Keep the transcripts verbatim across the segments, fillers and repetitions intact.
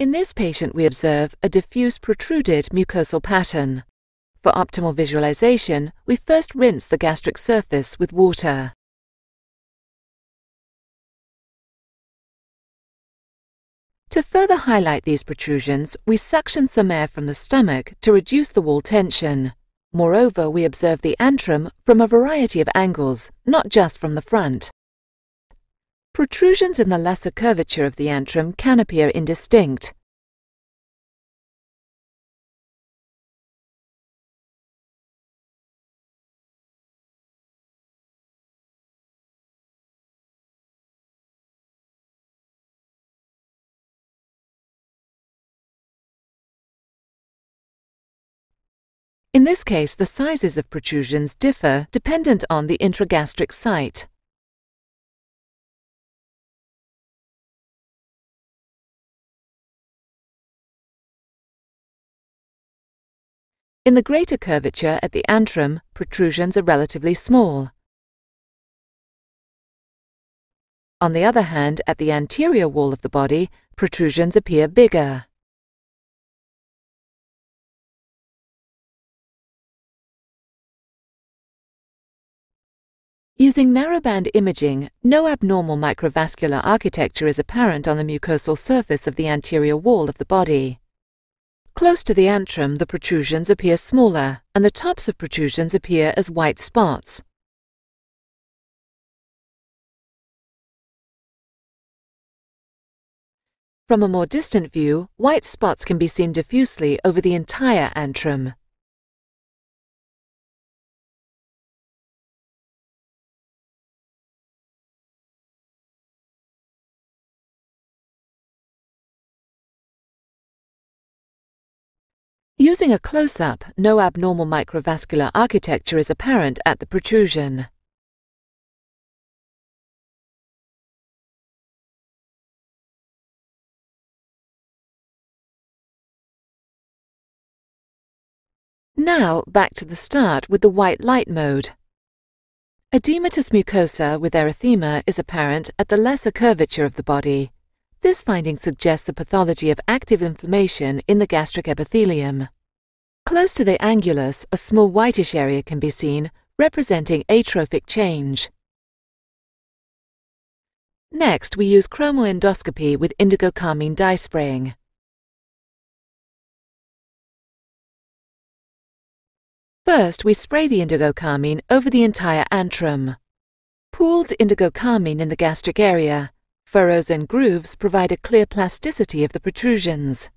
In this patient, we observe a diffuse protruded mucosal pattern. For optimal visualization, we first rinse the gastric surface with water. To further highlight these protrusions, we suction some air from the stomach to reduce the wall tension. Moreover, we observe the antrum from a variety of angles, not just from the front. Protrusions in the lesser curvature of the antrum can appear indistinct. In this case, the sizes of protrusions differ dependent on the intragastric site. In the greater curvature at the antrum, protrusions are relatively small. On the other hand, at the anterior wall of the body, protrusions appear bigger. Using narrowband imaging, no abnormal microvascular architecture is apparent on the mucosal surface of the anterior wall of the body. Close to the antrum, the protrusions appear smaller, and the tops of protrusions appear as white spots. From a more distant view, white spots can be seen diffusely over the entire antrum. Using a close-up, no abnormal microvascular architecture is apparent at the protrusion. Now, back to the start with the white light mode. Edematous mucosa with erythema is apparent at the lesser curvature of the body. This finding suggests the pathology of active inflammation in the gastric epithelium. Close to the angulus, a small whitish area can be seen, representing atrophic change. Next, we use chromoendoscopy with indigo carmine dye spraying. First, we spray the indigo carmine over the entire antrum. Pooled indigo carmine in the gastric area. Furrows and grooves provide a clear plasticity of the protrusions.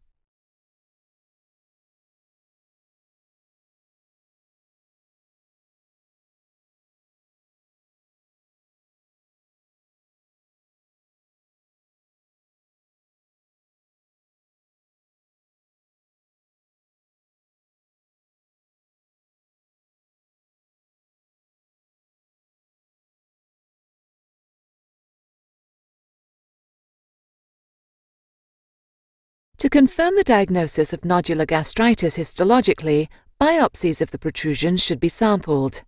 To confirm the diagnosis of nodular gastritis histologically, biopsies of the protrusions should be sampled.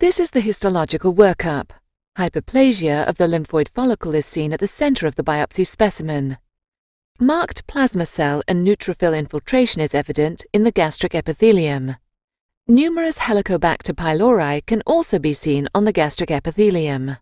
This is the histological workup. Hyperplasia of the lymphoid follicle is seen at the center of the biopsy specimen. Marked plasma cell and neutrophil infiltration is evident in the gastric epithelium. Numerous Helicobacter pylori can also be seen on the gastric epithelium.